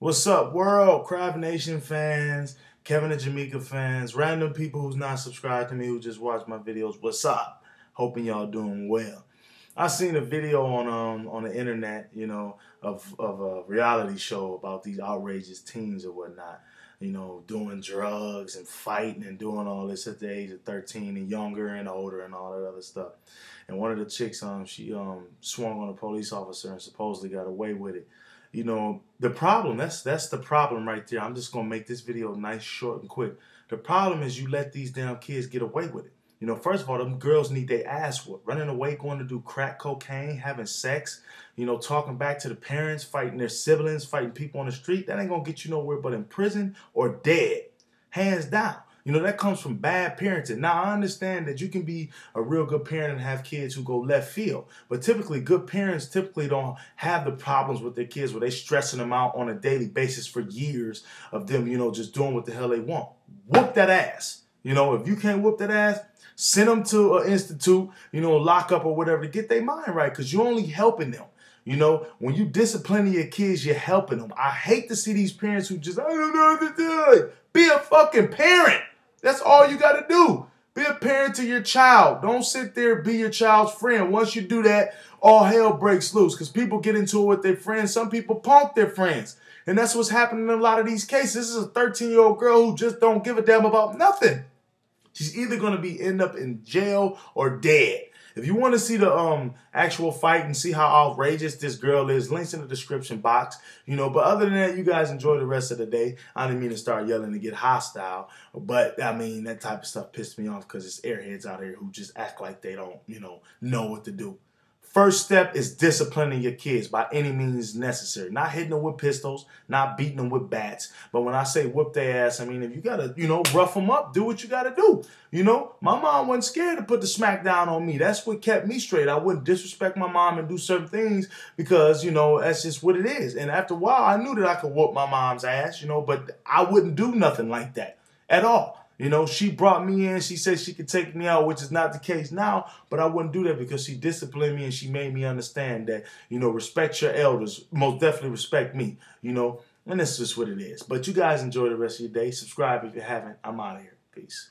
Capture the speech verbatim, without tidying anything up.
What's up, world? Crab Nation fans, Kevin and Jermika fans, random people who's not subscribed to me who just watch my videos. What's up? Hoping y'all doing well. I seen a video on um on the internet, you know, of of a reality show about these outrageous teens or whatnot, you know, doing drugs and fighting and doing all this at the age of thirteen and younger and older and all that other stuff. And one of the chicks, um, she um swung on a police officer and supposedly got away with it. You know, the problem, that's that's the problem right there. I'm just gonna make this video nice, short, and quick. The problem is you let these damn kids get away with it. You know, first of all, them girls need their ass whooped. Running away, going to do crack cocaine, having sex, you know, talking back to the parents, fighting their siblings, fighting people on the street. That ain't going to get you nowhere but in prison or dead. Hands down. You know, that comes from bad parenting. Now, I understand that you can be a real good parent and have kids who go left field. But typically, good parents typically don't have the problems with their kids where they stressing them out on a daily basis for years of them, you know, just doing what the hell they want. Whoop that ass. You know, if you can't whoop that ass, send them to an institute, you know, lock up or whatever to get their mind right, because you're only helping them. You know, when you disciplining your kids, you're helping them. I hate to see these parents who just, I don't know what to do. Be a fucking parent. That's all you got to do. Be a parent to your child. Don't sit there and be your child's friend. Once you do that, all hell breaks loose because people get into it with their friends. Some people punk their friends. And that's what's happening in a lot of these cases. This is a thirteen-year-old girl who just don't give a damn about nothing. She's either going to be end up in jail or dead. If you want to see the um, actual fight and see how outrageous this girl is, links in the description box. You know, but other than that, you guys enjoy the rest of the day. I didn't mean to start yelling and get hostile, but I mean, that type of stuff pissed me off because it's airheads out here who just act like they don't, you know, know what to do. First step is disciplining your kids by any means necessary. Not hitting them with pistols, not beating them with bats. But when I say whoop their ass, I mean, if you got to, you know, rough them up, do what you got to do. You know, my mom wasn't scared to put the smack down on me. That's what kept me straight. I wouldn't disrespect my mom and do certain things because, you know, that's just what it is. And after a while, I knew that I could whoop my mom's ass, you know, but I wouldn't do nothing like that at all. You know, she brought me in. She said she could take me out, which is not the case now. But I wouldn't do that because she disciplined me and she made me understand that, you know, respect your elders. Most definitely respect me, you know. And that's just what it is. But you guys enjoy the rest of your day. Subscribe if you haven't. I'm out of here. Peace.